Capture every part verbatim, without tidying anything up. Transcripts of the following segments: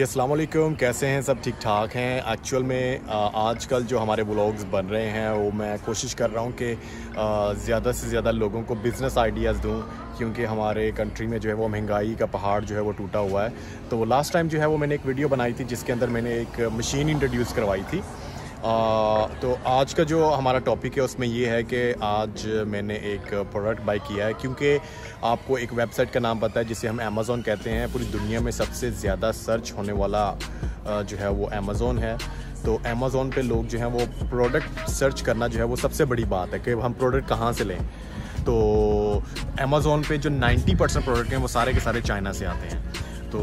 जी अस्सलाम वालेकुम, कैसे हैं सब? ठीक ठाक हैं। एक्चुअल में आजकल जो हमारे व्लॉग्स बन रहे हैं वो मैं कोशिश कर रहा हूं कि ज़्यादा से ज़्यादा लोगों को बिज़नेस आइडियाज़ दूं, क्योंकि हमारे कंट्री में जो है वो महंगाई का पहाड़ जो है वो टूटा हुआ है। तो लास्ट टाइम जो है वो मैंने एक वीडियो बनाई थी जिसके अंदर मैंने एक मशीन इंट्रोड्यूस करवाई थी। आ, तो आज का जो हमारा टॉपिक है उसमें ये है कि आज मैंने एक प्रोडक्ट बाई किया है, क्योंकि आपको एक वेबसाइट का नाम पता है जिसे हम अमेज़ोन कहते हैं। पूरी दुनिया में सबसे ज़्यादा सर्च होने वाला जो है वो अमेज़ोन है। तो अमेज़ोन पे लोग जो हैं वो प्रोडक्ट सर्च करना जो है वो सबसे बड़ी बात है कि हम प्रोडक्ट कहाँ से लें। तो अमेज़ोन पे जो नाइन्टी परसेंट प्रोडक्ट हैं वो सारे के सारे चाइना से आते हैं। तो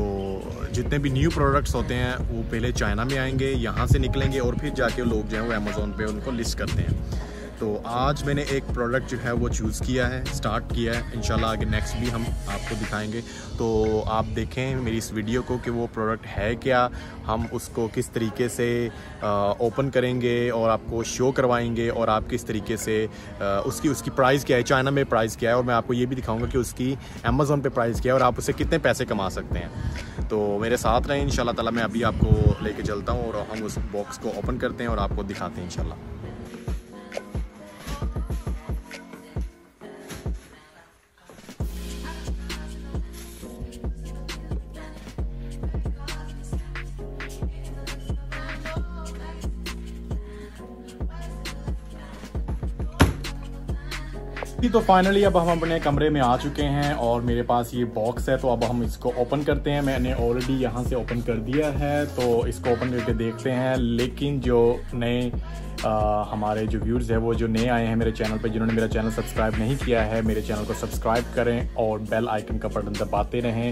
जितने भी न्यू प्रोडक्ट्स होते हैं वो पहले चाइना में आएंगे, यहाँ से निकलेंगे और फिर जाके लोग जो हैं वो अमेज़ोन पे उनको लिस्ट करते हैं। तो आज मैंने एक प्रोडक्ट जो है वो चूज़ किया है, स्टार्ट किया है। इंशाल्लाह आगे नेक्स्ट भी हम आपको दिखाएंगे। तो आप देखें मेरी इस वीडियो को कि वो प्रोडक्ट है क्या, हम उसको किस तरीके से ओपन करेंगे और आपको शो करवाएँगे, और आप किस तरीके से आ, उसकी उसकी प्राइस क्या है, चाइना में प्राइस क्या है, और मैं आपको ये भी दिखाऊँगा कि उसकी अमेज़ोन पर प्राइस क्या है और आप उससे कितने पैसे कमा सकते हैं। तो मेरे साथ रहें इंशाल्लाह ताला। मैं अभी आपको लेके चलता हूँ और हम उस बॉक्स को ओपन करते हैं और आपको दिखाते हैं इंशाल्लाह। तो फाइनली अब हम अपने कमरे में आ चुके हैं और मेरे पास ये बॉक्स है। तो अब हम इसको ओपन करते हैं। मैंने ऑलरेडी यहाँ से ओपन कर दिया है, तो इसको ओपन करके देखते हैं। लेकिन जो नए हमारे जो व्यूअर्स है, वो जो नए आए हैं मेरे चैनल पे, जिन्होंने मेरा चैनल सब्सक्राइब नहीं किया है, मेरे चैनल को सब्सक्राइब करें और बेल आइकन का बटन दबाते रहें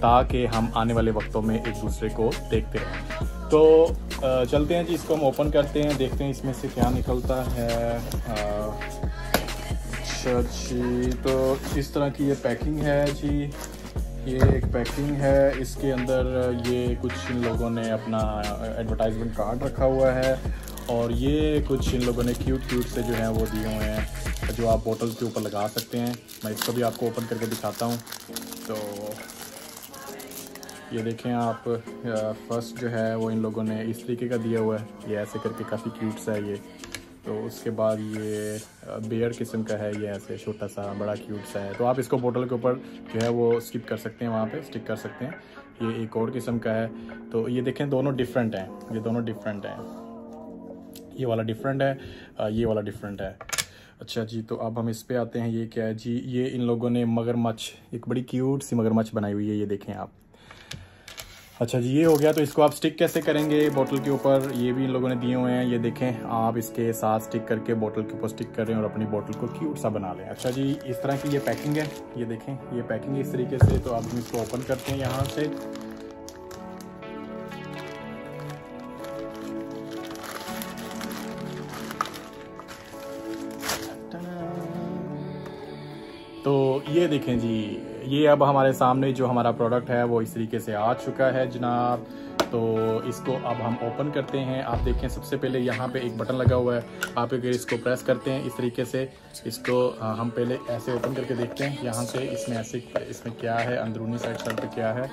ताकि हम आने वाले वक्तों में एक दूसरे को देखते रहें। तो चलते हैं जी, इसको हम ओपन करते हैं, देखते हैं इसमें से क्या निकलता है। जी तो इस तरह की ये पैकिंग है जी, ये एक पैकिंग है। इसके अंदर ये कुछ इन लोगों ने अपना एडवर्टाइजमेंट कार्ड रखा हुआ है और ये कुछ इन लोगों ने क्यूट क्यूट से जो है वो दिए हुए हैं जो आप बोतल के ऊपर लगा सकते हैं। मैं इसको भी आपको ओपन करके दिखाता हूँ। तो ये देखें आप, फर्स्ट जो है वो इन लोगों ने इस तरीके का दिया हुआ है, ये ऐसे करके काफ़ी क्यूट सा है ये। तो उसके बाद ये बेयर किस्म का है, ये ऐसे छोटा सा बड़ा क्यूट सा है। तो आप इसको बोतल के ऊपर जो है वो स्टिक कर सकते हैं, वहाँ पे स्टिक कर सकते हैं। ये एक और किस्म का है। तो ये देखें दोनों डिफरेंट हैं, ये दोनों डिफरेंट हैं, ये वाला डिफरेंट है, ये वाला डिफरेंट है। अच्छा जी, तो अब हम इस पर आते हैं। ये क्या है जी? ये इन लोगों ने मगरमच्छ, एक बड़ी क्यूट सी मगरमच्छ बनाई हुई है, ये देखें आप। अच्छा जी, ये हो गया। तो इसको आप स्टिक कैसे करेंगे बोतल के ऊपर, ये भी इन लोगों ने दिए हुए हैं। ये देखें आप, इसके साथ स्टिक करके बोतल के ऊपर स्टिक करें और अपनी बोतल को क्यूट सा बना लें। अच्छा जी, इस तरह की ये पैकिंग है, ये देखें ये पैकिंग है इस तरीके से। तो अब हम इसको ओपन करते हैं यहाँ से। तो ये देखें जी, ये अब हमारे सामने जो हमारा प्रोडक्ट है वो इस तरीके से आ चुका है जनाब। तो इसको अब हम ओपन करते हैं। आप देखें सबसे पहले यहाँ पे एक बटन लगा हुआ है, आप अगर इसको प्रेस करते हैं इस तरीके से, इसको हम पहले ऐसे ओपन करके देखते हैं यहाँ से। इसमें ऐसे, इसमें क्या है अंदरूनी साइड साइड पे क्या है।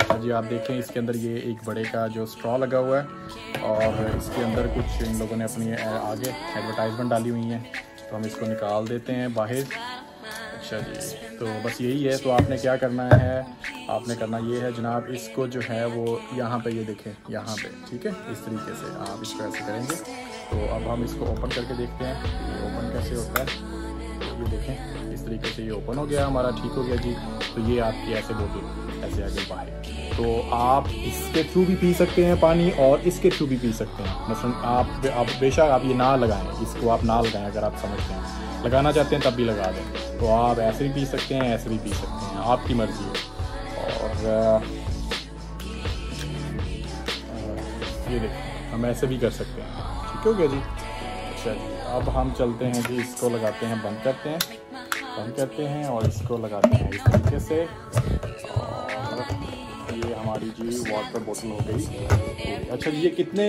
अच्छा जी, आप देखें इसके अंदर ये एक बड़े का जो स्ट्रॉ लगा हुआ है और इसके अंदर कुछ इन लोगों ने अपनी आगे एडवर्टाइजमेंट डाली हुई है। तो हम इसको निकाल देते हैं बाहर। अच्छा जी, तो बस यही है। तो आपने क्या करना है, आपने करना ये है जनाब, इसको जो है वो यहाँ पे, ये देखें यहाँ पे, ठीक है, इस तरीके से आप इसको ऐसे करेंगे। तो अब हम इसको ओपन करके देखते हैं ये ओपन कैसे होता है। ये देखें इस तरीके से ये ओपन हो गया हमारा, ठीक हो गया जी। तो ये आपकी ऐसे बोतल ऐसे आगे बाहर, तो आप इसके थ्रू भी पी सकते हैं पानी और इसके थ्रू भी पी सकते हैं। मसलन आप आप बेशक आप ये ना लगाएं, इसको आप ना लगाएं। अगर आप समझते हैं लगाना चाहते हैं तब भी लगा दें। तो आप ऐसे भी पी सकते हैं, ऐसे भी पी सकते हैं, आपकी मर्ज़ी है। और ये देखिए हम ऐसे भी कर सकते हैं, ठीक हो गया जी। चलिए अब हम चलते हैं जी, इसको लगाते हैं, बंद करते हैं, बंद करते हैं और इसको लगाते हैं इस तरीके से। और ये हमारी जी वाटर बोतल हो गई। अच्छा जी, ये कितने,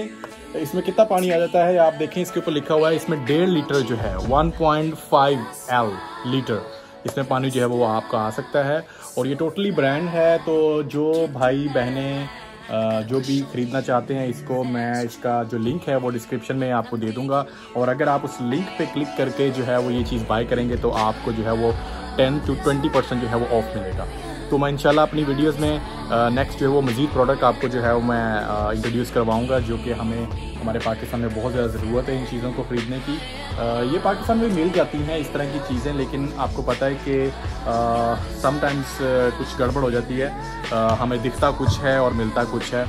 इसमें कितना पानी आ जाता है आप देखें, इसके ऊपर लिखा हुआ है इसमें डेढ़ लीटर जो है one point five L litre इसमें पानी जो है वो आपका आ सकता है। और ये टोटली ब्रांड है। तो जो भाई बहनें जो भी ख़रीदना चाहते हैं इसको, मैं इसका जो लिंक है वो डिस्क्रिप्शन में आपको दे दूँगा। और अगर आप उस लिंक पे क्लिक करके जो है वो ये चीज़ बाय करेंगे तो आपको जो है वो टेन टू ट्वेंटी परसेंट जो है वो ऑफ मिलेगा। तो मैं इंशाल्लाह अपनी वीडियोस में नेक्स्ट जो है वो मज़ीद प्रोडक्ट आपको जो है वो मैं इंट्रोड्यूस करवाऊंगा, जो कि हमें हमारे पाकिस्तान में बहुत ज़्यादा ज़रूरत है इन चीज़ों को ख़रीदने की। आ, ये पाकिस्तान में मिल जाती हैं इस तरह की चीज़ें, लेकिन आपको पता है कि समटाइम्स कुछ गड़बड़ हो जाती है, आ, हमें दिखता कुछ है और मिलता कुछ है।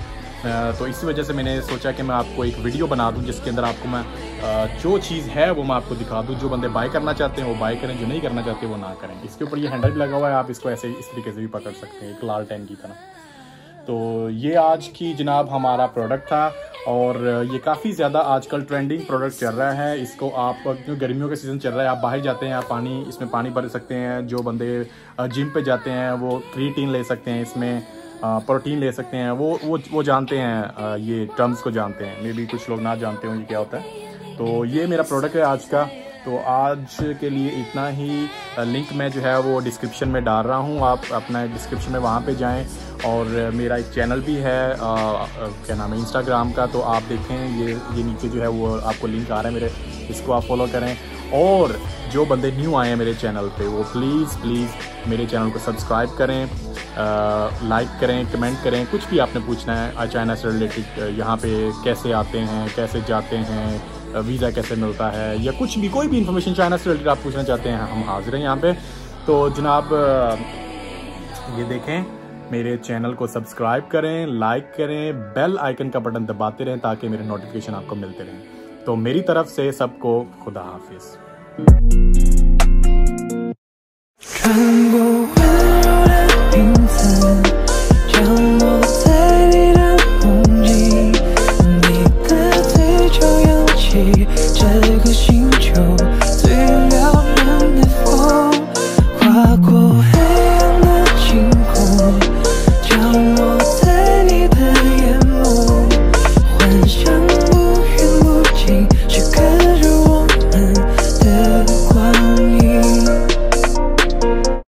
आ, तो इसी वजह से मैंने सोचा कि मैं आपको एक वीडियो बना दूं जिसके अंदर आपको मैं आ, जो चीज़ है वो मैं आपको दिखा दूं। जो बंदे बाय करना चाहते हैं वो बाय करें, जो नहीं करना चाहते वो ना करें। इसके ऊपर ये हैंडल भी लगा हुआ है, आप इसको ऐसे इस तरीके से भी पकड़ सकते हैं, एक लाल टैंक की तरह। तो ये आज की जनाब हमारा प्रोडक्ट था, और ये काफ़ी ज़्यादा आजकल ट्रेंडिंग प्रोडक्ट चल रहा है। इसको आप, जो गर्मियों का सीज़न चल रहा है, आप बाहर जाते हैं, आप पानी इसमें पानी भर सकते हैं। जो बंदे जिम पे जाते हैं वो क्रिएटिन ले सकते हैं, इसमें प्रोटीन ले सकते हैं। वो वो वो जानते हैं, ये टर्म्स को जानते हैं, मे बी कुछ लोग ना जानते हों ये क्या होता है। तो ये मेरा प्रोडक्ट है आज का। तो आज के लिए इतना ही। लिंक मैं जो है वो डिस्क्रिप्शन में डाल रहा हूँ, आप अपना डिस्क्रिप्शन में वहाँ पे जाएं। और मेरा एक चैनल भी है, क्या नाम है, इंस्टाग्राम का, तो आप देखें, ये ये नीचे जो है वो आपको लिंक आ रहा है मेरे, इसको आप फॉलो करें। और जो बंदे न्यू आए हैं मेरे चैनल पे, वो प्लीज़ प्लीज़ मेरे चैनल को सब्सक्राइब करें, लाइक करें, कमेंट करें। कुछ भी आपने पूछना है चाइना से रिलेटेड, यहाँ पे कैसे आते हैं, कैसे जाते हैं, वीज़ा कैसे मिलता है, या कुछ भी, कोई भी इन्फॉर्मेशन चाइना से रिलेटेड आप पूछना चाहते हैं, हम हाजिर हैं यहाँ पे। तो जनाब ये देखें, मेरे चैनल को सब्सक्राइब करें, लाइक करें, बेल आइकन का बटन दबाते रहें ताकि मेरे नोटिफिकेशन आपको मिलते रहें। तो मेरी तरफ से सबको खुदा हाफिज़।这个星球